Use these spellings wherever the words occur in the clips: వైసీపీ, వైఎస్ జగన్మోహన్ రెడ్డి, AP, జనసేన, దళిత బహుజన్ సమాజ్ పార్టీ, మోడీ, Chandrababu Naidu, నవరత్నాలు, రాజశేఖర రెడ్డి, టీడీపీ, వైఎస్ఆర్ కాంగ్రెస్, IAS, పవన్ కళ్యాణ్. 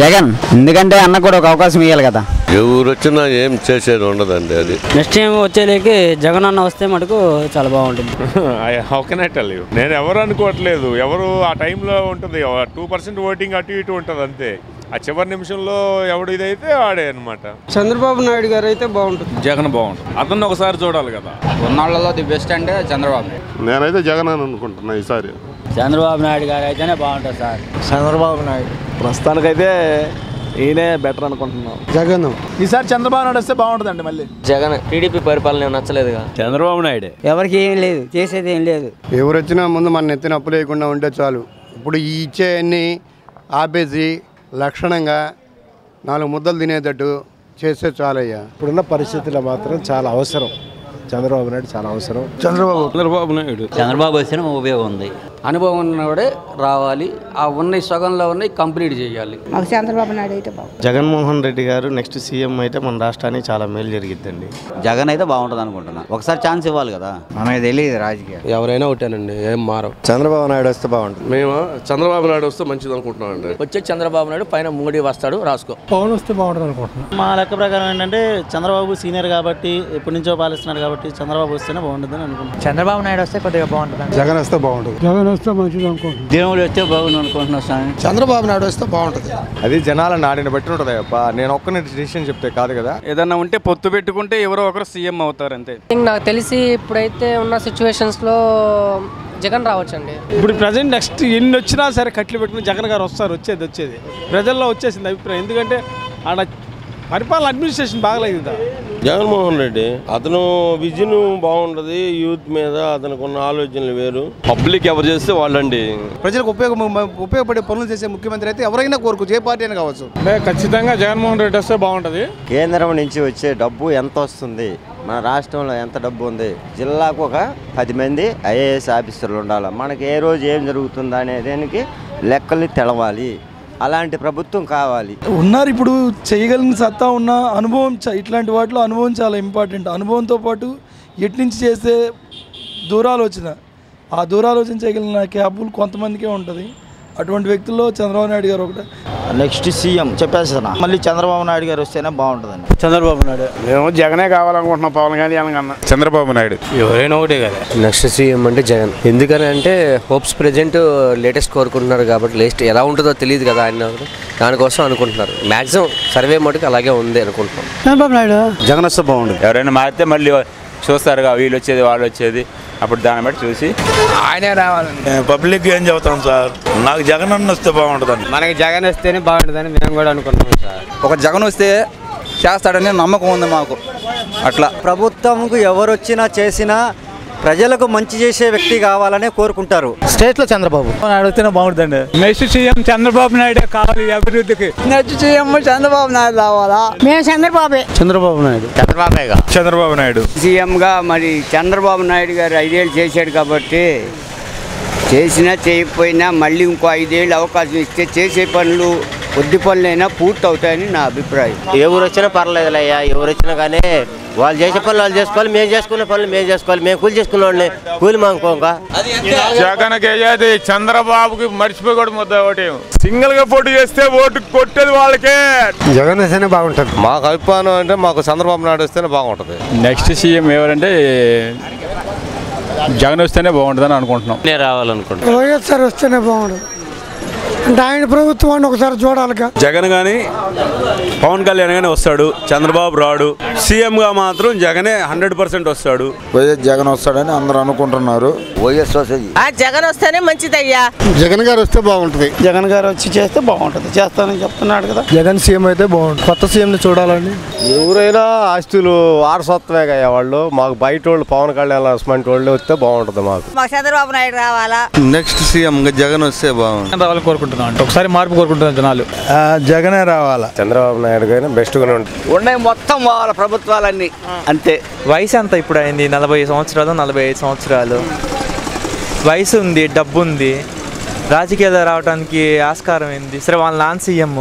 జగన్ ఎందుకంటే అన్న కూడా ఒక అవకాశం ఇవ్వాలి కదా. ఎవరు వచ్చినా ఏం చేసేది ఉండదండి. అది నెక్స్ట్ టైం వచ్చేలేకి జగన్ అన్న వస్తే మటుకు చాలా బాగుంటుంది. నేను ఎవరు అనుకోవట్లేదు, ఎవరు ఆ టైంలో ఉంటుంది 2% ఓటింగ్ అటు ఇటు ఉంటుంది అంతే. ఆ చివరి నిమిషంలో ఎవడు ఇదైతే ఆడే అనమాట. చంద్రబాబు నాయుడు గారు అయితే బాగుంటుంది, జగన్ బాగుంటుంది. అతను ఒకసారి చూడాలి కదా. కొన్నాళ్లలో ది బెస్ట్ అంటే చంద్రబాబు. నేనైతే జగన్ అని అనుకుంటున్నా ఈసారి. చంద్రబాబు నాయుడు గారు అయితేనే బాగుంటుంది సార్. చంద్రబాబు నాయుడు ప్రస్తుతానికైతే ఈయనే బెటర్ అనుకుంటున్నాం. జగన్ ఈసారి చంద్రబాబు నాయుడు వస్తే బాగుంటుందండి. మళ్ళీ జగన్ టీడీపీ పరిపాలన నచ్చలేదుగా. చంద్రబాబు నాయుడు ఎవరికి ఏం లేదు, చేసేది ఏం లేదు. ఎవరు వచ్చినా ముందు మన ఎత్తిన అప్పు లేకుండా ఉంటే చాలు. ఇప్పుడు ఈ ఇచ్చేయన్ని ఆపేసి లక్షణంగా 4 ముద్దలు తినేటట్టు చేస్తే చాలయ్యా. ఇప్పుడున్న పరిస్థితుల్లో మాత్రం చాలా అవసరం చంద్రబాబు నాయుడు, చాలా అవసరం చంద్రబాబు నాయుడు. చంద్రబాబు వచ్చిన ఉపయోగం ఉంది, అనుభవం ఉన్నవాడే రావాలి. ఆ ఉన్న సగంలో ఉన్న కంప్లీట్ చేయాలి. మాకు చంద్రబాబు నాయుడు అయితే బాగుంది. జగన్ మోహన్ రెడ్డి గారు నెక్స్ట్ సీఎం అయితే మన రాష్ట్రానికి చాలా మేలు జరిగిద్దండి. జగన్ అయితే బాగుంటుంది అనుకుంటున్నా. ఒకసారి ఛాన్స్ ఇవ్వాలి కదా. మనకి తెలియదు రాజకీయాలు, ఎవరైనా ఒకటేనండి, ఏం మారవు. చంద్రబాబు నాయుడు వస్తే బాగుంటుంది. మేము చంద్రబాబు నాయుడు వస్తే మంచిది అనుకుంటున్నాం అండి. వచ్చే చంద్రబాబు నాయుడు పైన మోడీ వస్తాడు, రాసుకో. పవన్ వస్తే బాగుంటుంది అనుకుంటున్నాం. మా లెక్క ప్రకారం ఏంటంటే చంద్రబాబు సీనియర్ కాబట్టి ఎప్పటి నుంచో పాలిస్తున్నాడు కాబట్టి చంద్రబాబు వస్తేనే బాగుంటుందని అనుకుంటున్నాం. చంద్రబాబు నాయుడు వస్తే కొద్దిగా బాగుంటుంది. జగన్ వస్తే బాగుంటుంది. దేవుడు వస్తే బాగుంది అనుకుంటున్నాం సార్. చంద్రబాబు నాయుడు వస్తే బాగుంటుంది. అది జనాల నాడిని బట్టి ఉంటుంది. నేను ఒక్కనే డిసిషన్ చెప్తే కాదు కదా. ఏదన్నా ఉంటే పొత్తు పెట్టుకుంటే ఎవరో ఒకరు సీఎం అవుతారు అంతే. నాకు తెలిసి ఇప్పుడైతే ఉన్న సిచ్యువేషన్స్ లో జగన్ రావచ్చండి. ఇప్పుడు ప్రజెంట్ నెక్స్ట్ ఎన్ని వచ్చినా సరే కట్లు పెట్టుకుని జగన్ గారు వస్తారు. వచ్చేది ప్రజల్లో వచ్చేసింది అభిప్రాయం. ఎందుకంటే ఆడ పరిపాలన అడ్మినిస్ట్రేషన్ బాగలేదు. జగన్మోహన్ రెడ్డి అతను విజన్ బాగుంటది, యూత్ మీద అతనుకున్న ఆలోచనలు వేరు. పబ్లిక్ ఎవరు చేస్తే వాళ్ళండి, ప్రజలకు ఉపయోగపడే పనులు చేసే ముఖ్యమంత్రి అయితే ఎవరైనా కోరుకోవచ్చు, ఏ పార్టీ అయినా కావచ్చు. ఖచ్చితంగా జగన్మోహన్ రెడ్డి వస్తే బాగుంటది. కేంద్రం నుంచి వచ్చే డబ్బు ఎంత వస్తుంది, మన రాష్ట్రంలో ఎంత డబ్బు ఉంది, జిల్లాకు ఒక 10 మంది IAS ఆఫీసర్లు ఉండాలి. మనకి ఏ రోజు ఏం జరుగుతుంది అనే దానికి లెక్కలు తెలవాలి. అలాంటి ప్రభుత్వం కావాలి. ఉన్నారు ఇప్పుడు చేయగలిగిన సత్తా ఉన్న అనుభవం, ఇట్లాంటి వాటిలో అనుభవం చాలా ఇంపార్టెంట్. అనుభవంతో పాటు ఎటు నుంచి చేస్తే దూరాలోచన చేయగలిగిన క్యాబుల్ కొంతమందికే ఉంటుంది. అటువంటి వ్యక్తుల్లో చంద్రబాబు నాయుడు గారు ఒకటే నెక్స్ట్ సీఎం చెప్పేస్తాను. మళ్ళీ చంద్రబాబు నాయుడు గారు వస్తేనే బాగుంటుందండి. చంద్రబాబు నాయుడు మేము జగనే కావాలనుకుంటున్నాం. పవన్ కళ్యాణ్ కన్నా చంద్రబాబు నాయుడు ఎవరైనా ఒకటే కదా. నెక్స్ట్ సీఎం అంటే జగన్. ఎందుకని అంటే హోప్స్ ప్రెజెంట్ లేటెస్ట్ కోరుకుంటున్నారు కాబట్టి లేటెస్ట్ ఎలా ఉంటుందో తెలియదు కదా. ఆయన దానికోసం అనుకుంటున్నారు. మ్యాక్సిమం సర్వే మటుకు అలాగే ఉంది అనుకుంటున్నాం. చంద్రబాబు నాయుడు జగన్ వస్తే బాగుంటుంది. ఎవరైనా మారితే మళ్ళీ చూస్తారుగా, వీళ్ళు వచ్చేది వాళ్ళు వచ్చేది, అప్పుడు దాన్ని బట్టి చూసి ఆయనే రావాలండి. పబ్లిక్ ఏం చెబుతాం సార్. నాకు జగన్ అన్న వస్తే బాగుంటుందండి. మనకి జగన్ వస్తేనే బాగుంటుందని మేము కూడా అనుకుంటున్నాం సార్. ఒక జగన్ వస్తే చేస్తాడని నమ్మకం ఉంది మాకు. అట్లా ప్రభుత్వంకు ఎవరు వచ్చినా చేసినా ప్రజలకు మంచి చేసే వ్యక్తి కావాలని కోరుకుంటారు. స్టేట్ లో చంద్రబాబు నాయుడు వస్తేనే బాగుంటుందండి. నెక్స్ట్ సీఎం చంద్రబాబు నాయుడు కావాలి అభివృద్ధికి. నెక్స్ట్ సీఎం చంద్రబాబు నాయుడు రావాలా. మేము చంద్రబాబు నాయుడు సీఎం గా. మరి చంద్రబాబు నాయుడు గారు 5 ఏళ్ళు చేశాడు కాబట్టి, చేసినా చేయకపోయినా మళ్ళీ ఇంకో 5 ఏళ్ళు అవకాశం ఇస్తే చేసే పనులు కొద్ది పనులైనా పూర్తి అవుతాయని నా అభిప్రాయం. ఎవరు వచ్చినా పర్లేదులయ్యా, ఎవరు వచ్చినా కానీ వాళ్ళు చేసే పనులు వాళ్ళు చేసుకోవాలి, మేము చేసుకునే పనులు మేము చేసుకోవాలి. మేము కూలి చేసుకునే వాళ్ళని కూలి మానుకోగా. జగన్కి చంద్రబాబుకి మర్చిపోకూడదు ముద్ద ఒకటి. సింగిల్ గా పోటీ చేస్తే ఓటు కొట్టేది వాళ్ళకే. జగన్ వస్తేనే బాగుంటుంది. మాకు అభిమానం అంటే మాకు చంద్రబాబు నాయుడు వస్తేనే బాగుంటుంది. నెక్స్ట్ సీఎం ఎవరంటే జగన్ వస్తేనే బాగుంటుందని అనుకుంటున్నాం. నేను రావాలనుకుంటున్నాను. వైఎస్ఆర్ వస్తేనే బాగుంటుంది అంటే ఆయన ప్రభుత్వాన్ని ఒకసారి చూడాలి. జగన్ గానీ పవన్ కళ్యాణ్ గానీ వస్తాడు, చంద్రబాబు రాడు. సీఎం గా మాత్రం జగనే 100% వస్తాడు. వైఎస్ జగన్ వస్తాడని అందరూ అనుకుంటున్నారు. వైఎస్ జగన్ వస్తేనే మంచిదయ్యా. జగన్ గారు వస్తే బాగుంటుంది. జగన్ గారు వచ్చి చేస్తే బాగుంటుంది, చేస్తానని చెప్తున్నాడు కదా. జగన్ సీఎం అయితే బాగుంటుంది. కొత్త సీఎం ని చూడాలండి. ఎవరైనా ఆస్తులు వారసత్వమేగా వాళ్ళు. మాకు బయట వాళ్ళు పవన్ కళ్యాణ్ అస్మంటి వాళ్ళు వస్తే బాగుంటుంది. మాకు చంద్రబాబు నాయుడు రావాలా. నెక్స్ట్ సీఎం జగన్ వస్తే బాగుంటుంది కోరుకుంటున్నాం. ఒకసారి మార్పు కోరుకుంటున్నారు జనాలు. జగనే రావాలా. చంద్రబాబు నాయుడు గారు బెస్ట్ గానే ఉంటుంది. ఉన్నాయి మొత్తం వాళ్ళ ప్రభుత్వాలన్నీ అంతే. వయసు అంతా ఇప్పుడు అయింది 40 సంవత్సరాలు 45 సంవత్సరాలు వయసు ఉంది, డబ్బు ఉంది, రాజకీయాలు రావడానికి ఆస్కారం ఏంది. సరే వాళ్ళ నాన్న సీఎం,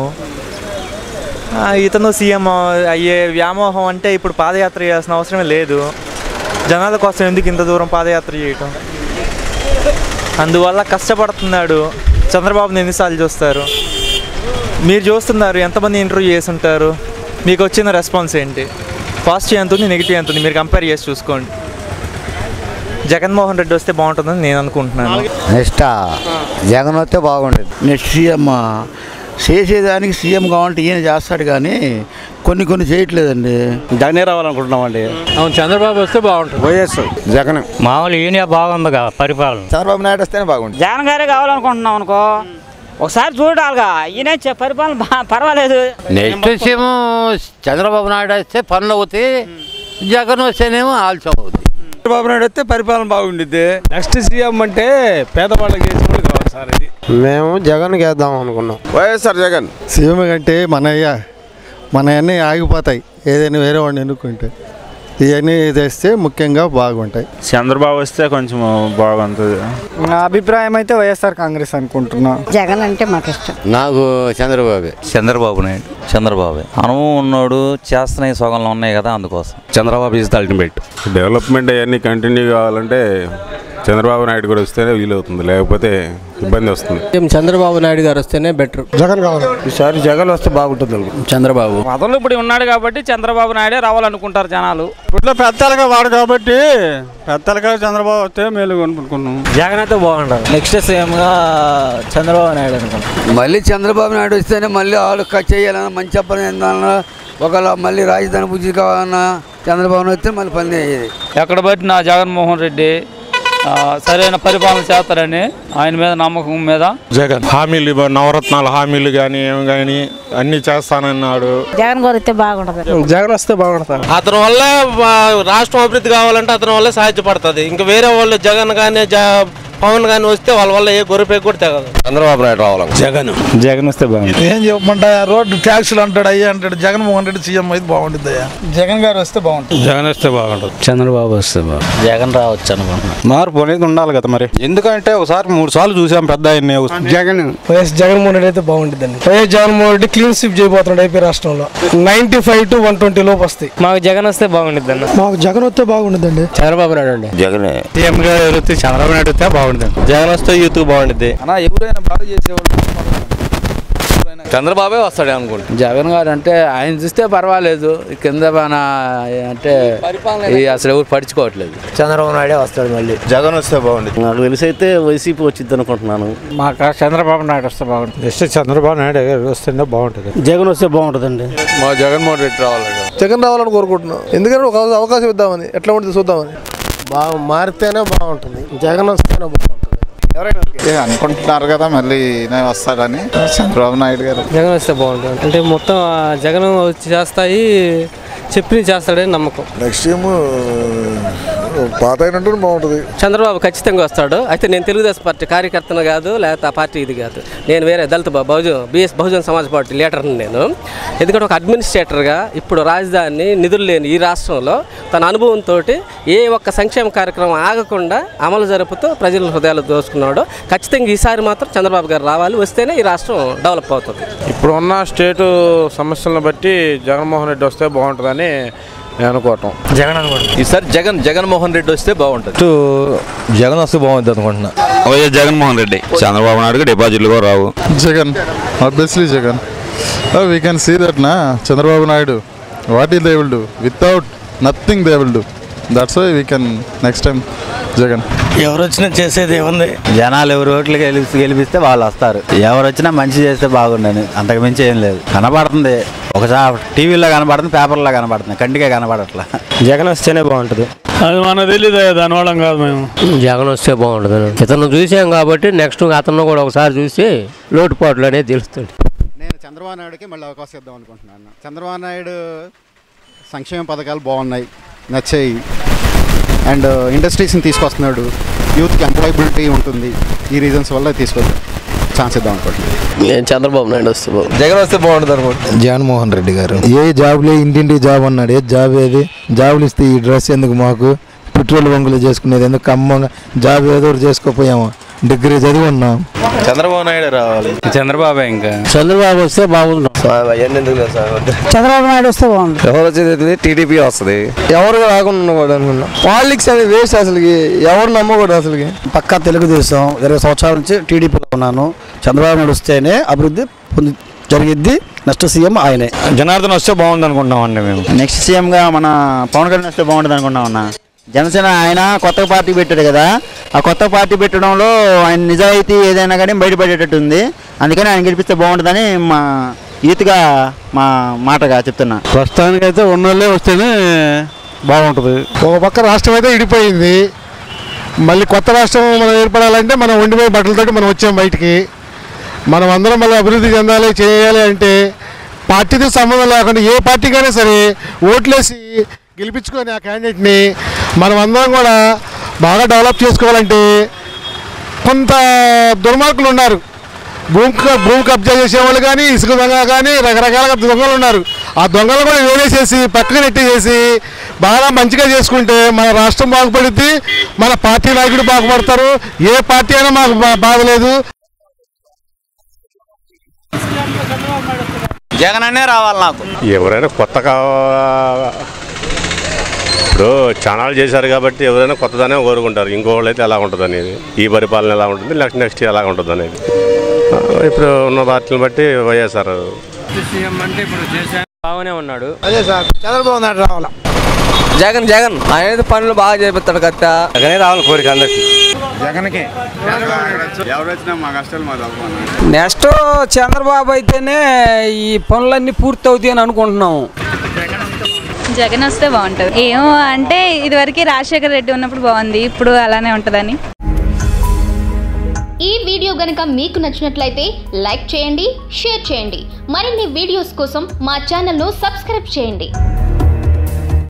ఇతను సీఎం అయ్యే వ్యామోహం అంటే ఇప్పుడు పాదయాత్ర చేయాల్సిన అవసరమే లేదు. జనాల కోసం ఎందుకు ఇంత దూరం పాదయాత్ర చేయటం. అందువల్ల కష్టపడుతున్నాడు. చంద్రబాబుని ఎన్నిసార్లు చూస్తారు, మీరు చూస్తున్నారు, ఎంతమంది ఇంటర్వ్యూ చేస్తుంటారు, మీకు వచ్చిన రెస్పాన్స్ ఏంటి? పాజిటివ్ ఎంత ఉంది, నెగిటివ్ ఎంత ఉంది, మీరు కంపేర్ చేసి చూసుకోండి. జగన్మోహన్ రెడ్డి వస్తే బాగుంటుందని నేను అనుకుంటున్నాను. నెక్స్ట్ జగన్ వస్తే బాగుండేది. నెక్స్ట్ సీఎం చేసేదానికి సీఎం కావాలంటే ఈయన చేస్తాడు, కానీ కొన్ని కొన్ని చేయట్లేదండి. జగనే రావాలనుకుంటున్నామండి. అవును, చంద్రబాబు వస్తే బాగుంటుంది. వైఎస్ జగన్ మామూలు ఈయన బాగుంది కదా పరిపాలన. చంద్రబాబు నాయుడు వస్తేనే బాగుంటుంది. జగన్ గారే కావాలనుకుంటున్నాం అనుకో, ఒకసారి చూడాలిగా. ఈయన పరిపాలన పర్వాలేదు. నెక్స్ట్ సీఎం చంద్రబాబు నాయుడు వస్తే పనులు అవుతాయి, జగన్ వస్తేనేమో ఆలస్యం అవుతుంది. చంద్రబాబు నాయుడు వస్తే పరిపాలన బాగుండిద్ది. నెక్స్ట్ సీఎం అంటే పేదవాళ్ళకి వేసుకుని కావాలి సార్. ఇది మేము జగన్ వేద్దాం అనుకున్నాం. వైఎస్ఆర్ జగన్ సీఎం కంటే మన అన్నీ ఆగిపోతాయి. ఏదైనా వేరే వాడిని ఎన్నుకుంటే ఇవన్నీ తెస్తే ముఖ్యంగా బాగుంటాయి. చంద్రబాబు వస్తే కొంచెం బాగుంటుంది. నా అభిప్రాయం అయితే వైఎస్ఆర్ కాంగ్రెస్ అనుకుంటున్నా. జగన్ అంటే మాకు ఇష్టం. నాకు చంద్రబాబు. చంద్రబాబు అనుభవం ఉన్నాడు, చేస్తున్నాయి సగంలో ఉన్నాయి కదా, అందుకోసం Chandrababu is the ultimate. Development అవన్నీ కంటిన్యూ కావాలంటే చంద్రబాబు నాయుడు కూడా వస్తేనే వీలవుతుంది, లేకపోతే ఇబ్బంది వస్తుంది. చంద్రబాబు నాయుడు గారు వస్తేనే బెటర్. జగన్ కావాలి. ఈసారి జగన్ వస్తే బాగుంటుంది. చంద్రబాబు మొదలు ఇప్పుడు ఉన్నాడు కాబట్టి చంద్రబాబు నాయుడే రావాలనుకుంటారు జనాలు. ఇప్పుడు పెద్దలుగా వాడు కాబట్టి పెద్దలుగా చంద్రబాబు వస్తే మేలు అనుకుంటున్నాం. జగన్ అయితే బాగుంటారు. నెక్స్ట్ సీఎం గా చంద్రబాబు నాయుడు అనుకుంటారు. మళ్ళీ చంద్రబాబు నాయుడు వస్తేనే మళ్ళీ వాళ్ళు ఖర్చు చేయాలన్నా, మంచి పని ఏందన్నా, ఒకవేళ మళ్ళీ రాజధాని పూజ కావాలన్నా చంద్రబాబు వస్తే మళ్ళీ పని అయ్యేది. ఎక్కడ బట్టి నా జగన్మోహన్ రెడ్డి సరైన పరిపాలన చేస్తారని ఆయన మీద నమ్మకం మీద జగన్. హామీలు, నవరత్నాలు హామీలు కానీ ఏమి కానీ అన్ని చేస్తానన్నాడు. జగన్ గారు అయితే బాగుంటుంది. జగన్ వస్తే బాగుంటుంది. అతని వల్ల రాష్ట్రం అభివృద్ధి కావాలంటే అతని వల్ల సాధ్యపడుతుంది. ఇంకా వేరే వాళ్ళు జగన్ కానీ పవన్ కానీ వస్తే వాళ్ళ వల్ల ఏ గొర్రెపేకి కూడా తెగదు. చంద్రబాబు నాయుడు రావాలి. జగన్ వస్తే బాగుంటుంది. ఏం చెప్పమంటాయా, రోడ్డు ట్యాక్సులు అంటాడు, అయ్యా అంటాడు. జగన్మోహన్ రెడ్డి సీఎం అయితే బాగుంటుంది. జగన్ గారు వస్తే బాగుంటుంది. చంద్రబాబు వస్తే బాగుంటుంది. జగన్ రావచ్చు అనుకుంటున్నాను. మార్పు అనేది ఉండాలి కదా మరి. ఎందుకంటే ఒకసారి 3 సార్లు చూసాం పెద్ద ఆయన. జగన్ వైఎస్ జగన్మోహన్ రెడ్డి అయితే బాగుంటుంది అండి. వైఎస్ జగన్మోహన్ రెడ్డి clean sweep చేయబోతున్నాడు ఏపీ రాష్ట్రంలో. 95 to 120 లోపు వస్తాయి. మాకు జగన్ వస్తే బాగుంటుంది అండి. చంద్రబాబు నాయుడు అండి. జగనే సీఎం గారు వస్తే చంద్రబాబు నాయుడు వస్తే బాగుంటుంది. జగన్ వస్తే యూత్ బాగుంటుంది. ఎవరైనా బాగా చేసేవాళ్ళు చంద్రబాబే వస్తాడే అనుకుంటున్నాను. జగన్ గారు అంటే ఆయన చూస్తే పర్వాలేదు, కింద అంటే అసలు ఎవరు పడుచుకోవట్లేదు. చంద్రబాబు నాయుడే వస్తాడు మళ్ళీ. జగన్ వస్తే బాగుంటుంది. నాకు తెలిసి అయితే వైసీపీ వచ్చింది అనుకుంటున్నాను. మాకు చంద్రబాబు నాయుడు వస్తే బాగుంటుంది. నెక్స్ట్ చంద్రబాబు నాయుడు వస్తేనే బాగుంటుంది. జగన్ వస్తే బాగుంటుందండి. మా జగన్మోహన్ రెడ్డి రావాలండి. జగన్ రావాలని కోరుకుంటున్నాం. ఎందుకంటే ఒక అవకాశం ఇద్దామని, ఎట్లా ఉంటుంది చూద్దామని. బాగా మారితేనే బాగుంటుంది. జగన్ వస్తేనే బాగుంటుంది. ఎవరైనా అనుకుంటున్నారు కదా మళ్ళీ నేను వస్తాడని. చంద్రబాబు నాయుడు గారు జగన్ వస్తే బాగుంటుంది. అంటే మొత్తం జగన్ చేస్తాయి, చెప్పి చేస్తాడని నమ్మకం. నెక్స్ట్ ఏమో పాత అయినట్టు బాగుంటుంది. చంద్రబాబు ఖచ్చితంగా వస్తాడు. అయితే నేను తెలుగుదేశం పార్టీ కార్యకర్తను కాదు, లేకపోతే ఆ పార్టీ ఇది కాదు. నేను వేరే దళిత బహుజన్ సమాజ్ పార్టీ లీడర్ని నేను. ఎందుకంటే ఒక అడ్మినిస్ట్రేటర్గా ఇప్పుడు రాజధాని నిధులు లేని ఈ రాష్ట్రంలో తన అనుభవంతో ఏ ఒక్క సంక్షేమ కార్యక్రమం ఆగకుండా అమలు జరుపుతూ ప్రజల హృదయాలు దోచుకున్నాడు. ఖచ్చితంగా ఈసారి మాత్రం చంద్రబాబు గారు రావాలి, వస్తేనే ఈ రాష్ట్రం డెవలప్ అవుతుంది. ఇప్పుడు ఉన్న స్టేటు సమస్యలను బట్టి జగన్మోహన్ రెడ్డి వస్తే బాగుంటుందని అనుకోవటం. జగన్ అనుకుంటున్నాను. ఈసారి జగన్మోహన్ రెడ్డి వస్తే బాగుంటుంది. జగన్ వస్తే బాగుంటుంది అనుకుంటున్నా. వైఎస్ జగన్మోహన్ రెడ్డి. చంద్రబాబు నాయుడు డిపాజిట్లు కూడా రావు. Jagan obviously. Jagan we can see that నా Chandrababu Naidu what is they will do, without nothing they will do. That's why we can next time Jagan. ఎవరు వచ్చినా చేసేది ఏముంది, జనాలు ఎవరు ఓట్లు గెలిపిస్తే వాళ్ళు వస్తారు. ఎవరు వచ్చినా మంచి చేస్తే బాగుండని, అంతకు మించి ఏం లేదు. కనబడుతుంది ఒకసారి టీవీలో కనబడుతుంది, పేపర్లో కనబడుతుంది, కంటికే కనబడట్లా. జగన్ వస్తేనే బాగుంటుంది. అది మనకు తెలియదు, దానివల్ల కాదు. మేము జగన్ వస్తే బాగుంటుంది. ఇతను చూసాం కాబట్టి నెక్స్ట్ అతను కూడా ఒకసారి చూసి లోటుపాట్లు అనేది తెలుస్తుంది. నేను చంద్రబాబు నాయుడుకి మళ్ళీ అవకాశం ఇద్దాం అనుకుంటున్నాను. చంద్రబాబు నాయుడు సంక్షేమ పథకాలు బాగున్నాయి, నచ్చాయి. అండ్ ఇండస్ట్రీస్ని తీసుకొస్తున్నాడు, యూత్కి ఎంప్లాయబిలిటీ ఉంటుంది. ఈ రీజన్స్ వల్ల తీసుకొస్తాం ఛాన్స్ ఇద్దాం అనుకోండి. నేను చంద్రబాబు నాయుడు వస్తే జగన్ వస్తే బాగుంటుంది అనుకోండి. జగన్మోహన్ రెడ్డి గారు ఏ జాబ్లే ఇంటింటి జాబ్ అన్నాడు. ఏ జాబ్ ఏది, జాబులు ఇస్తే ఈ డ్రెస్ ఎందుకు, మాకు పెట్రోల్ బంకులు చేసుకునేది ఎందుకు, ఖమ్మంగా జాబ్ ఏదో చేసుకోపోయాము, డిగ్రీ చదివి ఉన్నాం. చంద్రబాబు నాయుడు రావాలి. చంద్రబాబు ఇంకా చంద్రబాబు వస్తే బాగుంది. చంద్రబాబు నాయుడు వస్తే బాగుంది. ఎవరు వచ్చేది టీడీపీ వస్తుంది. ఎవరు రాకుండా కూడా అనుకున్నాం. పాలిటిక్స్ అనేది వేస్ట్ అసలు, ఎవరు నమ్మకూడదు అసలు. పక్కా తెలుగుదేశం 20 సంవత్సరాల నుంచి టీడీపీలో ఉన్నాను. చంద్రబాబు నాయుడు వస్తేనే అభివృద్ధి జరిగింది. నెక్స్ట్ సీఎం ఆయనే. జనార్దన్ వస్తే బాగుంది అనుకుంటున్నామండి మేము. నెక్స్ట్ సీఎంగా మన పవన్ కళ్యాణ్ వస్తే బాగుంటుంది అనుకుంటున్నామన్నా. జనసేన ఆయన కొత్త పార్టీ పెట్టాడు కదా, ఆ కొత్త పార్టీ పెట్టడంలో ఆయన నిజాయితీ ఏదైనా కానీ బయటపడేటట్టు ఉంది. అందుకని ఆయన గెలిపిస్తే బాగుంటుందని మా యూత్గా మా మాటగా చెప్తున్నా. ప్రస్తుతానికైతే ఉన్నోళ్ళే వస్తేనే బాగుంటుంది. ఒక పక్క రాష్ట్రం అయితే ఇడిపోయింది, మళ్ళీ కొత్త రాష్ట్రం మనం ఏర్పడాలంటే మనం వండిపోయి బట్టలతోటి మనం వచ్చాం బయటికి. మనం అందరం మళ్ళీ అభివృద్ధి చెందాలి చేయాలి అంటే పార్టీతో సంబంధం లేకుండా ఏ పార్టీకైనా సరే ఓట్లేసి గెలిపించుకొని ఆ క్యాండిడేట్ని మనం అందరం కూడా బాగా డెవలప్ చేసుకోవాలంటే కొంత దుర్మార్గులు ఉన్నారు. భూమి కబ్జా చేసేవాళ్ళు కానీ, ఇసుక దొంగ కానీ, రకరకాల దొంగలు ఉన్నారు. ఆ దొంగలు కూడా వేరేసేసి పక్కన నెట్టేసేసి బాగా మంచిగా చేసుకుంటే మన రాష్ట్రం బాగుపడుద్ది, మన పార్టీ నాయకుడు బాగుపడతారు. ఏ పార్టీ అయినా మాకు బాగలేదు. జగన్ అనే రావాలి నాకు. ఎవరైనా కొత్తగా ఇప్పుడు ఛానల్ చేశారు కాబట్టి ఎవరైనా కొత్తదనే కోరుకుంటారు. ఇంకోళ్ళు అయితే ఎలా ఉంటుంది అనేది, ఈ పరిపాలన ఎలా ఉంటుంది, నెక్స్ట్ ఎలా ఉంటుంది అనేది ఇప్పుడు ఉన్న పార్టీని బట్టి వైఎస్ఆర్ బాగానే ఉన్నాడు. అదే సార్ చంద్రబాబు నాయుడు రావాల. జగన్ జగన్ ఆయన పనులు బాగా చేపిస్తాడు కదా, జగనే రావాలి కోరిక అందరికి. జగన్కి నెక్స్ట్ చంద్రబాబు అయితేనే ఈ పనులన్నీ పూర్తి అవుతాయి అని అనుకుంటున్నాము. జగన్ వస్తే బాగుంటుంది. ఏమో అంటే ఇదివరకు రాజశేఖర రెడ్డి ఉన్నప్పుడు బాగుంది, ఇప్పుడు అలానే ఉంటుందని. ఈ వీడియో గనక మీకు నచ్చినట్లయితే లైక్ చేయండి, షేర్ చేయండి. మరిన్ని వీడియోస్ కోసం మా ఛానల్ను సబ్స్క్రైబ్ చేయండి.